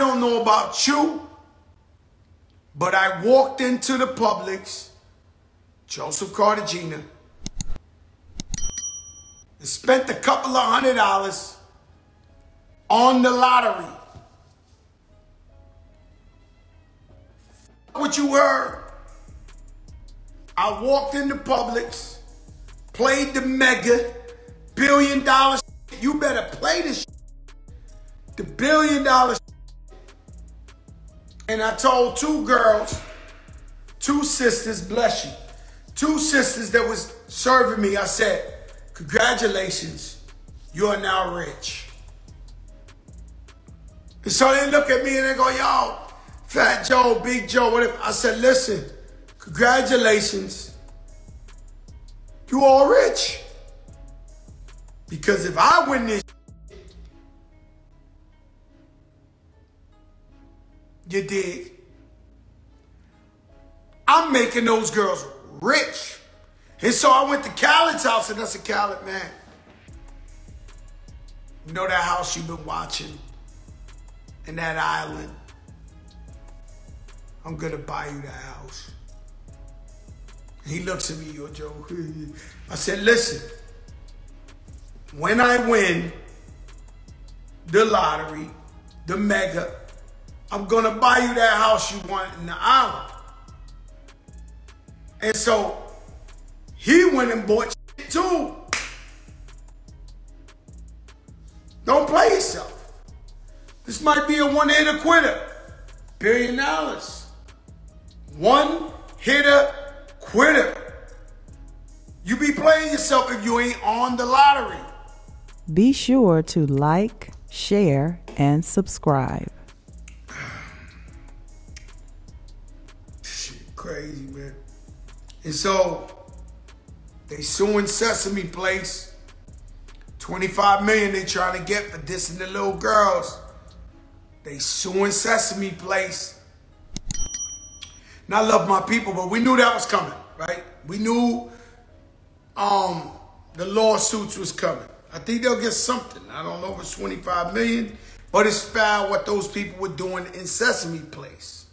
don't know about you, but I walked into the Publix, Joseph Cartagena, and spent a couple of $100 on the lottery. What you heard? I walked into Publix, played the mega $1 billion. You better play this. The $1 billion. And I told two girls, two sisters, bless you, two sisters that was serving me, I said, congratulations, you are now rich. And so they look at me and they go, yo, Fat Joe, Big Joe, whatever. I said, listen, congratulations, you all rich. Because if I win this, you dig? I'm making those girls rich. And so I went to Khaled's house and I said, Khaled, man, you know that house you've been watching and that island? I'm gonna buy you that house. And he looks at me, yo, Joe. I said, listen, when I win the lottery, the mega, I'm gonna buy you that house you want in the island. And so he went and bought shit too. Don't play yourself. This might be a one-hitter quitter. $1 billion. One-hitter quitter. You be playing yourself if you ain't on the lottery. Be sure to like, share, and subscribe. Shit, crazy, man. And so they suing Sesame Place. $25 million they trying to get for dissing the little girls. They suing Sesame Place. And I love my people, but we knew that was coming, right? We knew the lawsuits was coming. I think they'll get something. I don't know if it's $25 million, but it's foul what those people were doing in Sesame Place.